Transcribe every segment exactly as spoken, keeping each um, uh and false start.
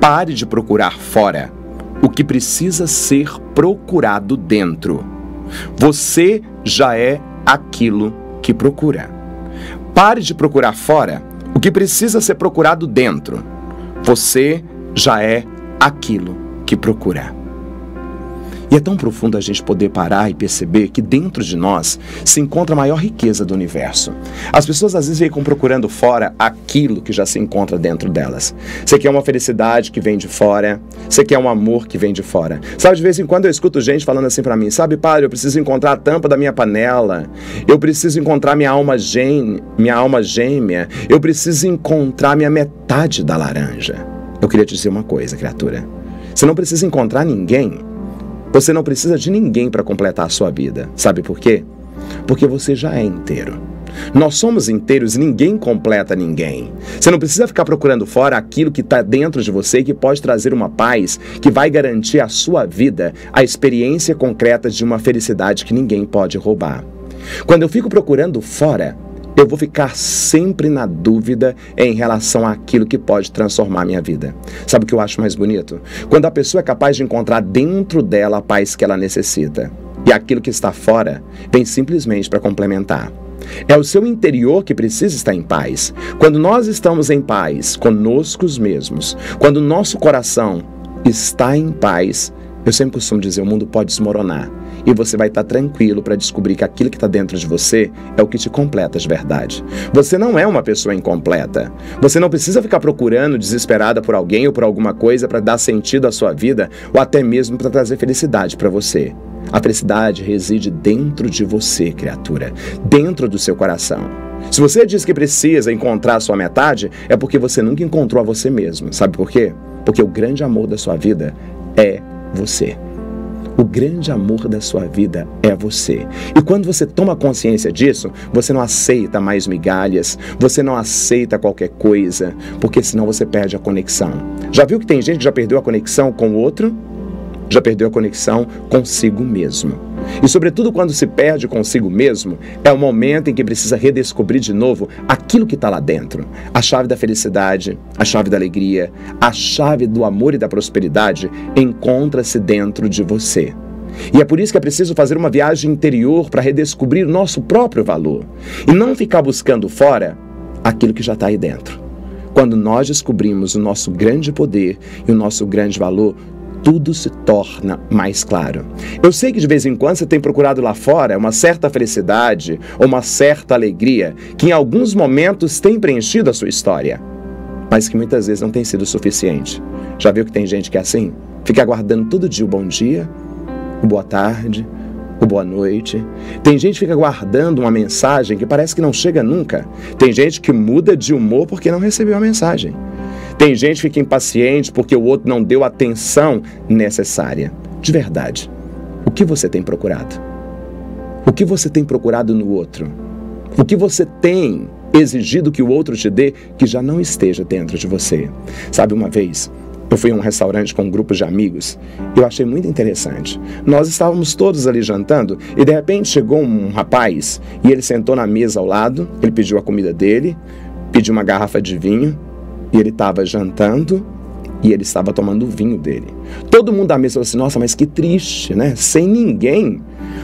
Pare de procurar fora o que precisa ser procurado dentro. Você já é aquilo que procura. Pare de procurar fora o que precisa ser procurado dentro. Você já é aquilo que procura. E é tão profundo a gente poder parar e perceber que dentro de nós se encontra a maior riqueza do universo. As pessoas às vezes ficam procurando fora aquilo que já se encontra dentro delas. Você quer uma felicidade que vem de fora, você quer um amor que vem de fora. Sabe, de vez em quando eu escuto gente falando assim pra mim, sabe, padre, eu preciso encontrar a tampa da minha panela, eu preciso encontrar minha alma gêmea, minha alma gêmea, eu preciso encontrar minha metade da laranja. Eu queria te dizer uma coisa, criatura. Você não precisa encontrar ninguém. Você não precisa de ninguém para completar a sua vida. Sabe por quê? Porque você já é inteiro. Nós somos inteiros e ninguém completa ninguém. Você não precisa ficar procurando fora aquilo que está dentro de você e que pode trazer uma paz que vai garantir à sua vida a experiência concreta de uma felicidade que ninguém pode roubar. Quando eu fico procurando fora, eu vou ficar sempre na dúvida em relação àquilo que pode transformar minha vida. Sabe o que eu acho mais bonito? Quando a pessoa é capaz de encontrar dentro dela a paz que ela necessita. E aquilo que está fora vem simplesmente para complementar. É o seu interior que precisa estar em paz. Quando nós estamos em paz conosco mesmos, quando o nosso coração está em paz, eu sempre costumo dizer, o mundo pode desmoronar e você vai estar tranquilo para descobrir que aquilo que está dentro de você é o que te completa de verdade. Você não é uma pessoa incompleta. Você não precisa ficar procurando desesperada por alguém ou por alguma coisa para dar sentido à sua vida ou até mesmo para trazer felicidade para você. A felicidade reside dentro de você, criatura, dentro do seu coração. Se você diz que precisa encontrar a sua metade, é porque você nunca encontrou a você mesmo. Sabe por quê? Porque o grande amor da sua vida é você. O grande amor da sua vida é você. E quando você toma consciência disso, você não aceita mais migalhas, você não aceita qualquer coisa, porque senão você perde a conexão. Já viu que tem gente que já perdeu a conexão com o outro? Já perdeu a conexão consigo mesmo. E sobretudo quando se perde consigo mesmo, é o momento em que precisa redescobrir de novo aquilo que está lá dentro. A chave da felicidade, a chave da alegria, a chave do amor e da prosperidade encontra-se dentro de você. E é por isso que é preciso fazer uma viagem interior para redescobrir nosso próprio valor. E não ficar buscando fora aquilo que já está aí dentro. Quando nós descobrimos o nosso grande poder e o nosso grande valor, tudo se torna mais claro. Eu sei que de vez em quando você tem procurado lá fora uma certa felicidade ou uma certa alegria que em alguns momentos tem preenchido a sua história, mas que muitas vezes não tem sido suficiente. Já viu que tem gente que é assim? Fica aguardando todo dia o bom dia, o boa tarde, o boa noite. Tem gente que fica aguardando uma mensagem que parece que não chega nunca. Tem gente que muda de humor porque não recebeu a mensagem. Tem gente que fica impaciente porque o outro não deu a atenção necessária. De verdade, o que você tem procurado? O que você tem procurado no outro? O que você tem exigido que o outro te dê que já não esteja dentro de você? Sabe, uma vez, eu fui a um restaurante com um grupo de amigos e eu achei muito interessante. Nós estávamos todos ali jantando e de repente chegou um rapaz e ele sentou na mesa ao lado, ele pediu a comida dele, pediu uma garrafa de vinho. E ele estava jantando e ele estava tomando o vinho dele. Todo mundo da mesa falou assim, nossa, mas que triste, né? Sem ninguém,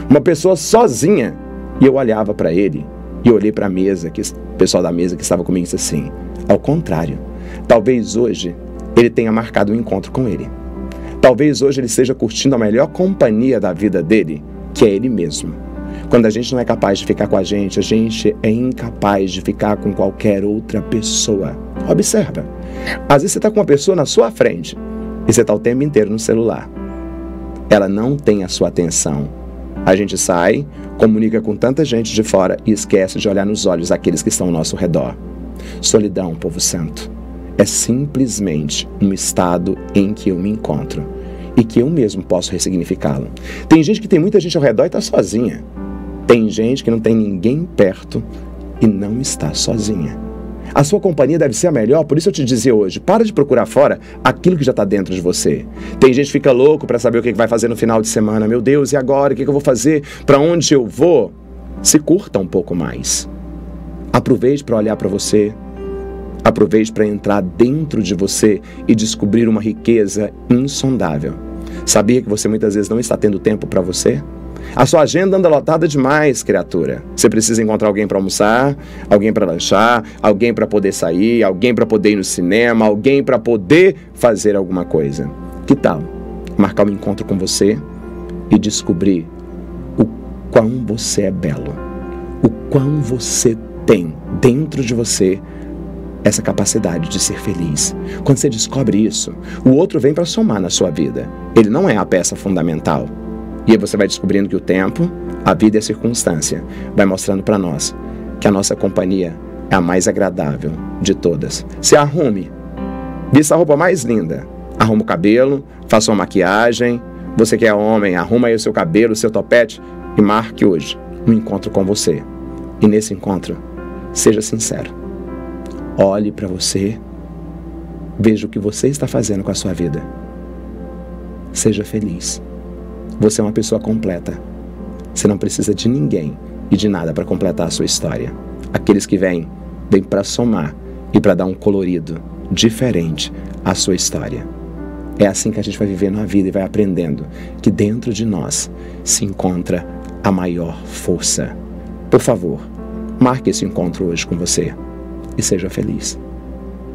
uma pessoa sozinha. E eu olhava para ele e olhei para a mesa, que o pessoal da mesa que estava comigo disse assim, ao contrário, talvez hoje ele tenha marcado um encontro com ele. Talvez hoje ele esteja curtindo a melhor companhia da vida dele, que é ele mesmo. Quando a gente não é capaz de ficar com a gente, a gente é incapaz de ficar com qualquer outra pessoa. Observa, às vezes você está com uma pessoa na sua frente e você está o tempo inteiro no celular. Ela não tem a sua atenção. A gente sai, comunica com tanta gente de fora e esquece de olhar nos olhos aqueles que estão ao nosso redor. Solidão, povo santo, é simplesmente um estado em que eu me encontro e que eu mesmo posso ressignificá-lo. Tem gente que tem muita gente ao redor e está sozinha. Tem gente que não tem ninguém perto e não está sozinha. A sua companhia deve ser a melhor, por isso eu te dizia hoje, para de procurar fora aquilo que já está dentro de você. Tem gente que fica louco para saber o que vai fazer no final de semana. Meu Deus, e agora? O que eu vou fazer? Para onde eu vou? Se curta um pouco mais. Aproveite para olhar para você. Aproveite para entrar dentro de você e descobrir uma riqueza insondável. Sabia que você muitas vezes não está tendo tempo para você? A sua agenda anda lotada demais, criatura. Você precisa encontrar alguém para almoçar, alguém para lanchar, alguém para poder sair, alguém para poder ir no cinema, alguém para poder fazer alguma coisa. Que tal marcar um encontro com você e descobrir o quão você é belo, o quão você tem dentro de você essa capacidade de ser feliz. Quando você descobre isso, o outro vem para somar na sua vida. Ele não é a peça fundamental. E aí você vai descobrindo que o tempo, a vida e a circunstância vai mostrando para nós que a nossa companhia é a mais agradável de todas. Se arrume, vista a roupa mais linda, arruma o cabelo, faça uma maquiagem. Você que é homem, arruma aí o seu cabelo, o seu topete e marque hoje um encontro com você. E nesse encontro, seja sincero. Olhe para você, veja o que você está fazendo com a sua vida. Seja feliz. Você é uma pessoa completa. Você não precisa de ninguém e de nada para completar a sua história. Aqueles que vêm, vêm para somar e para dar um colorido diferente à sua história. É assim que a gente vai vivendo a vida e vai aprendendo que dentro de nós se encontra a maior força. Por favor, marque esse encontro hoje com você e seja feliz.